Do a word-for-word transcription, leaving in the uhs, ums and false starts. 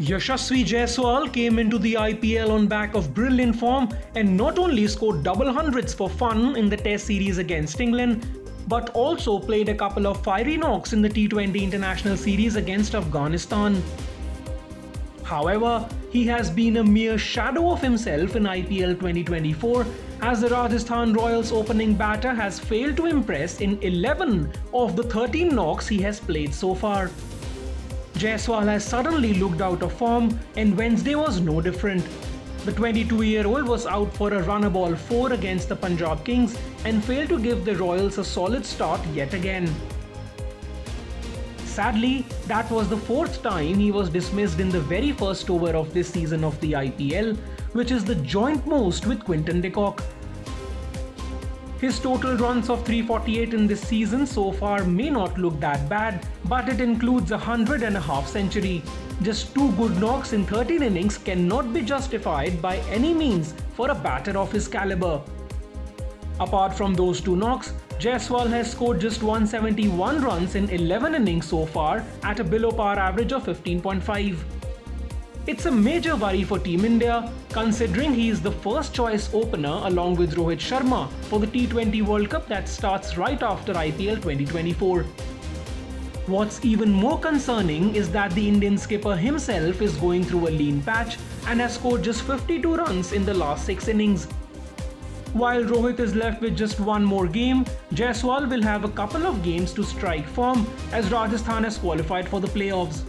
Yashasvi Jaiswal came into the I P L on back of brilliant form and not only scored double hundreds for fun in the Test series against England, but also played a couple of fiery knocks in the T twenty International series against Afghanistan. However, he has been a mere shadow of himself in I P L twenty twenty-four, as the Rajasthan Royals opening batter has failed to impress in eleven of the thirteen knocks he has played so far. Jaiswal has suddenly looked out of form, and Wednesday was no different. The twenty-two-year-old was out for a runner ball four against the Punjab Kings and failed to give the Royals a solid start yet again. Sadly, that was the fourth time he was dismissed in the very first over of this season of the I P L, which is the joint most with Quinton de Kock. His total runs of three forty-eight in this season so far may not look that bad, but it includes a hundred and a half century. Just two good knocks in thirteen innings cannot be justified by any means for a batter of his caliber. Apart from those two knocks, Jaiswal has scored just one hundred seventy-one runs in eleven innings so far at a below par average of fifteen point five. It's a major worry for Team India, considering he is the first choice opener along with Rohit Sharma for the T twenty World Cup that starts right after I P L twenty twenty-four. What's even more concerning is that the Indian skipper himself is going through a lean patch and has scored just fifty-two runs in the last six innings. While Rohit is left with just one more game, Jaiswal will have a couple of games to strike form as Rajasthan has qualified for the playoffs.